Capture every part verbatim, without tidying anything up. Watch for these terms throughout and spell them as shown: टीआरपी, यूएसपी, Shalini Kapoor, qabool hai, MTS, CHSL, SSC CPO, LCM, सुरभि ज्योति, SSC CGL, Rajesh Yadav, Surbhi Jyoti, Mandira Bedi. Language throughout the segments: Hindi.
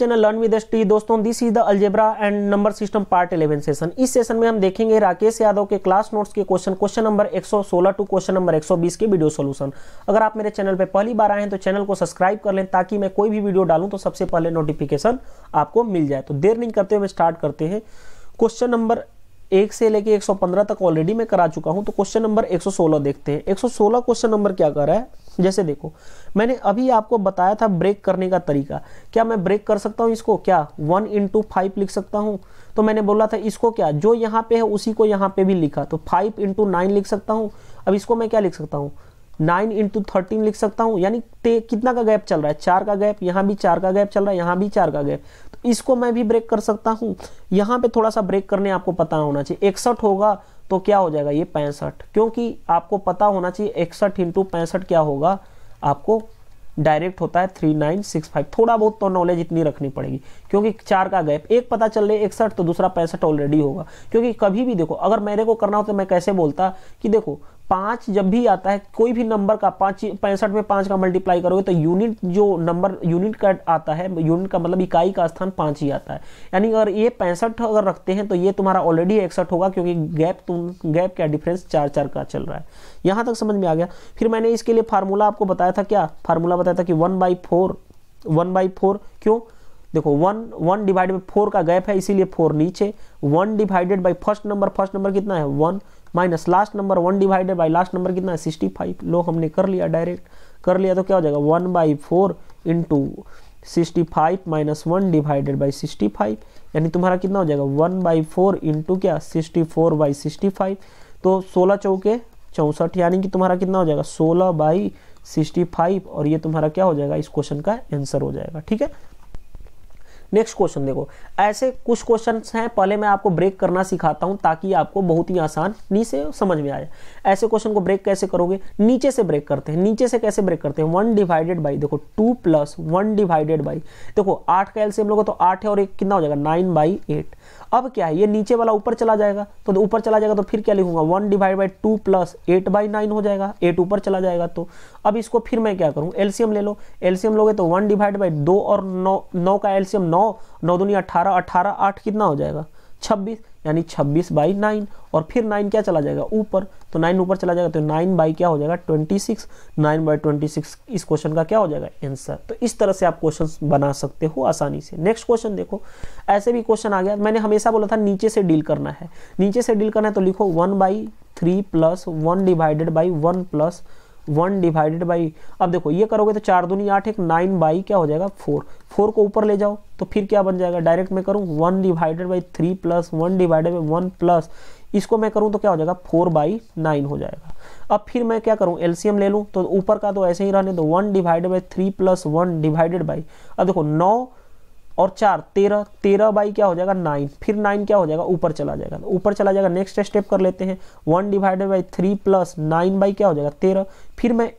Channel learn with ST. दोस्तों this is the algebra and number system part eleven session. इस सेशन में हम देखेंगे राकेश यादव के क्लास नोट्स के क्वेश्चन क्वेश्चन नंबर एक सौ सोलह टू क्वेश्चन नंबर एक सौ बीस के वीडियो सॉल्यूशन। अगर आप मेरे चैनल पे पहली बार आए हैं तो चैनल को सब्सक्राइब कर लें ताकि मैं कोई भी वीडियो डालूं तो सबसे पहले नोटिफिकेशन आपको मिल जाए। तो देर नहीं करते हुए स्टार्ट करते हैं। क्वेश्चन नंबर एक से लेके एक सौ पंद्रह तक ऑलरेडी मैं करा चुका हूं, तो क्वेश्चन नंबर एक सौ सोलह देखते हैं। एक सौ सोलह क्वेश्चन नंबर क्या कर रहा है, जैसे देखो मैंने अभी आपको बताया था ब्रेक करने का तरीका। क्या मैं ब्रेक कर सकता हूं इसको? क्या वन इंटू फाइव लिख सकता हूं? तो मैंने बोला था इसको क्या जो यहाँ पे है उसी को यहाँ पे भी लिखा, तो फाइव इंटू नाइन लिख सकता हूँ। अब इसको मैं क्या लिख सकता हूँ, नाइन इंटू थर्टीन लिख सकता हूँ। यानी कितना का गैप चल रहा है, चार का गैप, यहाँ भी चार का गैप चल रहा है, यहाँ भी चार का गैप। तो इसको मैं भी ब्रेक कर सकता हूँ। यहाँ पे थोड़ा सा ब्रेक करने आपको पता होना चाहिए। इकसठ होगा तो क्या हो जाएगा ये पैंसठ, क्योंकि आपको पता होना चाहिए इकसठ इंटू पैंसठ क्या होगा, आपको डायरेक्ट होता है थ्री नाइन सिक्स फाइव। थोड़ा बहुत तो नॉलेज इतनी रखनी पड़ेगी क्योंकि चार का गैप एक पता चल रहा है इकसठ तो दूसरा पैंसठ ऑलरेडी होगा। क्योंकि कभी भी देखो अगर मेरे को करना हो तो मैं कैसे बोलता कि देखो पाँच जब भी आता है कोई भी नंबर का, पाँच पैंसठ में पाँच का मल्टीप्लाई करोगे तो यूनिट जो नंबर यूनिट का आता है, यूनिट का मतलब इकाई का स्थान पाँच ही आता है। यानी अगर ये पैंसठ अगर रखते हैं तो ये तुम्हारा ऑलरेडी इकसठ होगा क्योंकि गैप तुम गैप क्या डिफरेंस चार चार का चल रहा है। यहाँ तक समझ में आ गया। फिर मैंने इसके लिए फार्मूला आपको बताया था, क्या फार्मूला बताया था कि one by four one by four क्यों देखो one one divide by four का गैप है इसीलिए फोर नीचे, one divided by first number, first number कितना है one, minus last number one divided by last number कितना है सिक्सटी फाइव। लो हमने कर लिया, डायरेक्ट कर लिया तो क्या हो जाएगा one by four into sixty five minus one divided by sixty five. यानी तुम्हारा कितना हो जाएगा वन बाई फोर इंटू क्या sixty four by sixty five. तो सोलह चौके चौंसठ, यानी कि तुम्हारा कितना हो जाएगा सोलह बाई सिक्सटी फाइव और ये तुम्हारा क्या हो जाएगा इस क्वेश्चन का आंसर हो जाएगा। ठीक है, नेक्स्ट क्वेश्चन देखो। ऐसे कुछ क्वेश्चंस हैं, पहले मैं आपको ब्रेक करना सिखाता हूं ताकि आपको बहुत ही आसानी से समझ में आए। ऐसे क्वेश्चन को ब्रेक कैसे करोगे, नीचे से ब्रेक करते हैं। नीचे से कैसे ब्रेक करते हैं, वन डिवाइडेड बाई देखो two plus one divided by देखो आठ का एलसीएम लोगे तो आठ है और एक कितना हो जाएगा नाइन बाई एट। अब क्या है ये नीचे वाला ऊपर चला जाएगा तो ऊपर चला जाएगा तो फिर क्या लिखूंगा one divide by two plus eight by nine हो जाएगा, एट ऊपर चला जाएगा। तो अब इसको फिर मैं क्या करूँ, एलसीएम ले लो। एलसीएम लोगे तो वन डिवाइड बाई दो और नौ, नौ का एलसीएम नौ, नौ दूनी अठारह, अठारह आठ कितना हो जाएगा छब्बीस, यानी छब्बीस बाई नाइन। और फिर नाइन क्या चला जाएगा ऊपर, तो नाइन ऊपर चला जाएगा तो नाइन बाई क्या हो जाएगा छब्बीस, नाइन बाई छब्बीस इस क्वेश्चन का क्या हो जाएगा आंसर। तो इस तरह से आप क्वेश्चंस बना सकते हो आसानी से। नेक्स्ट क्वेश्चन देखो, ऐसे भी क्वेश्चन आ गया। मैंने हमेशा बोला था नीचे से डील करना है, नीचे से डील करना है तो लिखो one by three plus one divided by one plus one divided by. अब देखो ये करोगे तो चार दूनी आठ, एक नाइन बाई क्या हो जाएगा फोर, फोर को ऊपर ले जाओ तो फिर क्या बन जाएगा, डायरेक्ट मैं करूँ one divided by three plus one divided by one plus इसको मैं करूँ तो क्या हो जाएगा फोर बाई नाइन हो जाएगा। अब फिर मैं क्या करूँ एलसीएम ले लूँ तो ऊपर का तो ऐसे ही रहने दो, one divided by three plus one divided by अब देखो नौ और चार तेरह, तेरह बाई क्या हो जाएगा नाइन। फिर नाइन क्या हो जाएगा ऊपर चला जाएगा, ऊपर चला जाएगा। नेक्स्ट स्टेप कर लेते हैं, one divided by three plus nine by क्या हो जाएगा तेरह। फिर मैं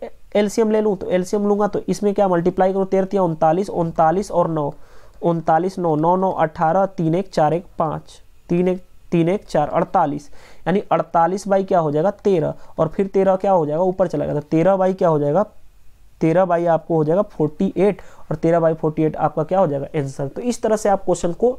एलसीएम ले लूँ तो एलसीएम लूँगा तो इसमें क्या मल्टीप्लाई करूँ, तेरह तिया उनतालीस, उनतालीस और नौ उनतालीस, नौ नौ नौ अठारह, तीन एक चार एक पाँच, तीन एक तीन एक चार अड़तालीस, यानी अड़तालीस बाई क्या हो जाएगा तेरह। और फिर तेरह क्या हो जाएगा ऊपर चला जाएगा तो तेरह बाई क्या हो जाएगा तेरह बाई आपको हो जाएगा अड़तालीस और तेरह बाई अड़तालीस आपका क्या हो जाएगा आंसर। तो इस तरह से आप क्वेश्चन को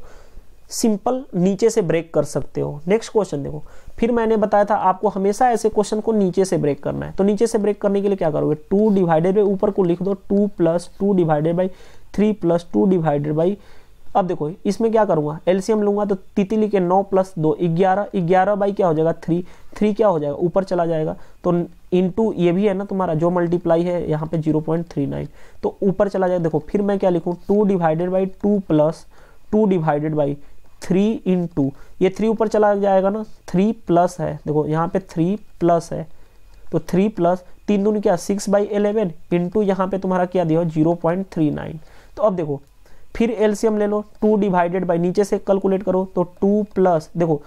सिंपल नीचे से ब्रेक कर सकते हो। नेक्स्ट क्वेश्चन देखो, फिर मैंने बताया था आपको हमेशा ऐसे क्वेश्चन को नीचे से ब्रेक करना है। तो नीचे से ब्रेक करने के लिए क्या करोगे, टू डिवाइडेड बाई ऊपर को लिख दो two plus two divided by three plus two divided by. अब देखो इसमें क्या करूंगा एलसीएम लूंगा तो तितली के नौ प्लस दो ग्यारह, ग्यारह बाई क्या हो जाएगा थ्री, थ्री क्या हो जाएगा ऊपर चला जाएगा तो इनटू ये भी है ना तुम्हारा जो मल्टीप्लाई है यहाँ पे जीरो पॉइंट थ्री नाइन, तो ऊपर चला जाएगा। देखो फिर मैं क्या लिखूँ two divided by two plus two divided by three into ये थ्री ऊपर चला जाएगा ना, थ्री प्लस है देखो यहाँ पे थ्री प्लस है तो थ्री प्लस तीन दूनी क्या सिक्स बाई एलेवन इंटू यहाँ पे तुम्हारा क्या दिया जीरो पॉइंट थ्री नाइन। तो अब देखो फिर एलसीएम ले लो टू डिवाइडेड बाई नीचे से कैलकुलेट करो तो टू प्लस देखो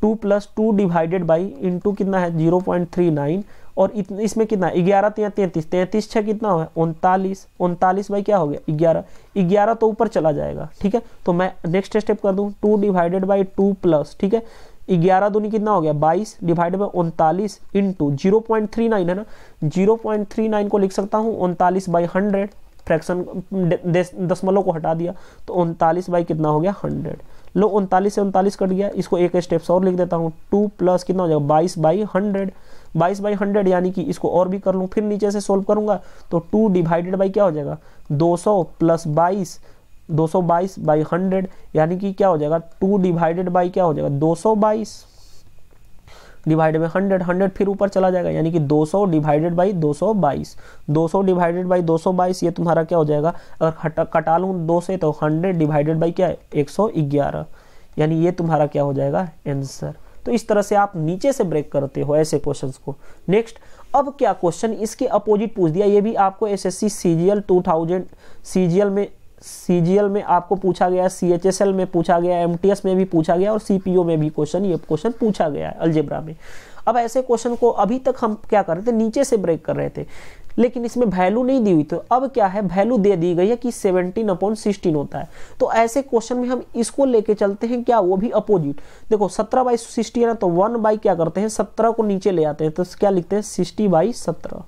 two plus two divided by into कितना है जीरो पॉइंट थ्री नाइन और इतने इसमें कितना ग्यारह तीन तैंतीस, तैंतीस छः कितना हुआ उनतालीस, उनतालीस बाई क्या हो गया ग्यारह, ग्यारह तो ऊपर चला जाएगा। ठीक है तो मैं नेक्स्ट स्टेप कर दूँ two divided by two plus ठीक है ग्यारह दूनी कितना हो गया बाईस डिवाइड बाई उनतालीस into zero point three nine है ना जीरो पॉइंट थ्री नाइन को लिख सकता हूँ उनतालीस बाई हंड्रेड फ्रैक्शन दशमलव को हटा दिया तो उनतालीस बाई कितना हो गया हंड्रेड। लो उनतालीस से उनतालीस कट गया, इसको एक स्टेप्स और लिख देता हूँ, टू प्लस कितना हो जाएगा बाईस बाई हंड्रेड, बाईस बाई हंड्रेड यानी कि इसको और भी कर लूँ फिर नीचे से सोल्व करूँगा तो टू डिवाइडेड बाई क्या हो जाएगा दो सौ प्लस बाईस, दो सौ बाईस बाई हंड्रेड यानी कि क्या हो जाएगा टू डिवाइडेड बाई क्या हो जाएगा दो सौ बाईस डिवाइडेड बाई हंड्रेड, हंड्रेड फिर ऊपर चला जाएगा यानी कि दो सौ डिवाइडेड बाई दो सौ बाईस, दो सौ डिवाइडेड बाई दो सौ बाईस ये तुम्हारा क्या हो जाएगा अगर हटा कटा लूँ दो से तो हंड्रेड डिवाइडेड बाई क्या है एक सौ ग्यारह, यानी ये तुम्हारा क्या हो जाएगा आंसर। तो इस तरह से आप नीचे से ब्रेक करते हो ऐसे क्वेश्चंस को। नेक्स्ट, अब क्या क्वेश्चन इसके अपोजिट पूछ दिया, ये भी आपको S S C C G L two thousand C G L में सी जी एल में आपको पूछा गया, सी एच एस एल में पूछा गया, एम टी एस में भी पूछा गया और सी पी ओ में भी क्वेश्चन ये क्वेश्चन पूछा गया है अलजेब्रा में। अब ऐसे क्वेश्चन को अभी तक हम क्या कर रहे थे नीचे से ब्रेक कर रहे थे लेकिन इसमें वैल्यू नहीं दी हुई, तो अब क्या है वैल्यू दे दी गई है कि सेवनटीन अपॉन सिक्सटीन होता है। तो ऐसे क्वेश्चन में हम इसको लेके चलते हैं क्या वो भी अपोजिट। देखो सत्रह बाई सिक्सटी है ना, तो वन बाई क्या करते हैं सत्रह को नीचे ले आते हैं तो क्या लिखते हैं सिक्सटी बाई सत्रह,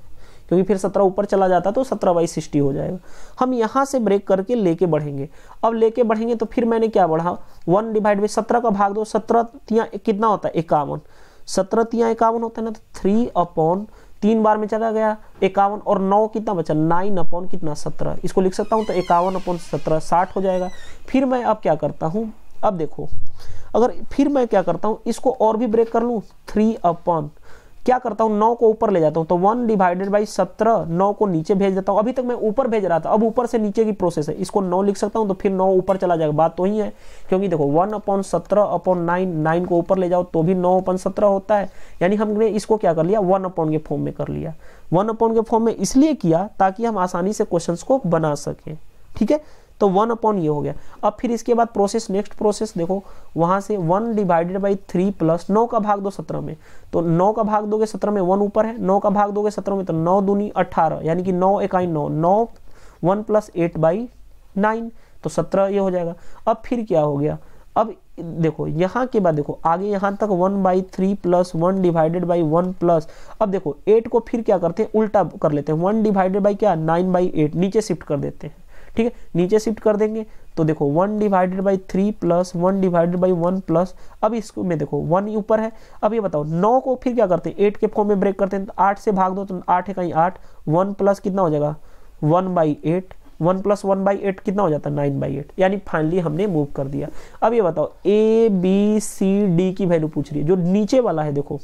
क्योंकि फिर सत्रह ऊपर चला जाता तो सत्रह बाई सिक्सटी हो जाएगा। हम यहाँ से ब्रेक करके लेके बढ़ेंगे, अब लेके बढ़ेंगे तो फिर मैंने क्या बढ़ा वन डिवाइड बाई सत्रह का भाग दो, सत्रह तिया कितना होता है इक्यावन, सत्रह तिया इक्यावन होता है ना, तो थ्री अपॉन तीन बार में चला गया इक्यावन और नौ कितना बचा नाइन अपॉन कितना सत्रह, इसको लिख सकता हूँ तो इक्यावन अपॉन सत्रह साठ हो जाएगा। फिर मैं अब क्या करता हूँ, अब देखो अगर फिर मैं क्या करता हूँ इसको और भी ब्रेक कर लूँ, थ्री अपॉन क्या करता हूँ नौ को ऊपर ले जाता हूँ तो वन डिवाइडेड बाई सत्रह नौ को नीचे भेज देता हूँ, अभी तक मैं ऊपर भेज रहा था अब ऊपर से नीचे की प्रोसेस है, इसको नौ लिख सकता हूँ तो फिर नौ ऊपर चला जाएगा, बात तो ही है क्योंकि देखो वन अपॉन सत्रह अपॉन नाइन, नाइन को ऊपर ले जाओ तो भी नौ अपॉन सत्रह होता है, यानी हमने इसको क्या कर लिया वन अपॉन के फॉर्म में कर लिया। वन अपॉन के फॉर्म में इसलिए किया ताकि हम आसानी से क्वेश्चन को बना सकें, ठीक है, तो वन अपॉन ये हो गया। अब फिर इसके बाद प्रोसेस नेक्स्ट प्रोसेस देखो, वहाँ से one divided by three plus नौ का भाग दो सत्रह में, तो नौ का भाग दोगे सत्रह में वन ऊपर है, नौ का भाग दोगे सत्रह में तो नौ दूनी अट्ठारह यानी कि नौ इकाई नौ, नौ one plus eight by nine तो सत्रह ये हो जाएगा। अब फिर क्या हो गया, अब देखो यहाँ के बाद देखो आगे यहाँ तक one by three plus one divided by one plus, अब देखो एट को फिर क्या करते हैं उल्टा कर लेते हैं, वन डिवाइडेड बाई क्या नाइन बाई एट नीचे शिफ्ट कर देते हैं, ठीक है, नीचे शिफ्ट कर देंगे तो देखो one divided by three plus one divided by one plus, अब इसको में देखो वन ऊपर है। अब ये बताओ नौ को फिर क्या करते हैं एट के फॉर्म में ब्रेक करते हैं तो आठ से भाग दो तो आठ है कहीं आठ, वन प्लस कितना हो जाएगा one by eight, one plus one by eight कितना हो जाता है नाइन बाई एट, यानी फाइनली हमने मूव कर दिया। अब ये बताओ ए बी सी डी की वैल्यू पूछ रही है, जो नीचे वाला है देखो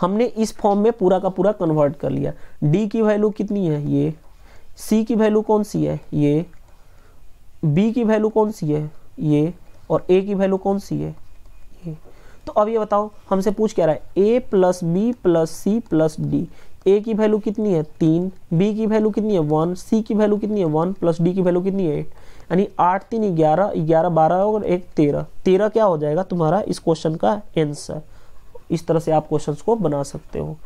हमने इस फॉर्म में पूरा का पूरा कन्वर्ट कर लिया, डी की वैल्यू कितनी है ये, सी की वैल्यू कौन सी है ये, बी की वैल्यू कौन सी है ये और ए की वैल्यू कौन सी है ये। तो अब ये बताओ हमसे पूछ क्या रहा है, A plus B plus C plus D, A की वैल्यू कितनी है तीन, बी की वैल्यू कितनी है वन, सी की वैल्यू कितनी है वन प्लस डी की वैल्यू कितनी है एट, यानी आठ तीन ग्यारह, ग्यारह बारह और एक तेरह, तेरह क्या हो जाएगा तुम्हारा इस क्वेश्चन का आंसर। इस तरह से आप क्वेश्चन को बना सकते हो।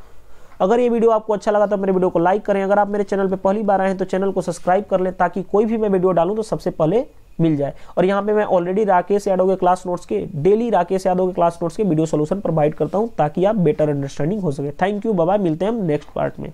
अगर ये वीडियो आपको अच्छा लगा तो मेरे वीडियो को लाइक करें, अगर आप मेरे चैनल पे पहली बार आए हैं तो चैनल को सब्सक्राइब कर लें ताकि कोई भी मैं वीडियो डालूं तो सबसे पहले मिल जाए। और यहाँ पे मैं ऑलरेडी राकेश यादव के क्लास नोट्स के डेली राकेश यादव के क्लास नोट्स के वीडियो सोल्यूशन प्रोवाइड करता हूँ ताकि आप बेटर अंडरस्टैंडिंग हो सके। थैंक यू, बाय बाय, मिलते हैं हम नेक्स्ट पार्ट में।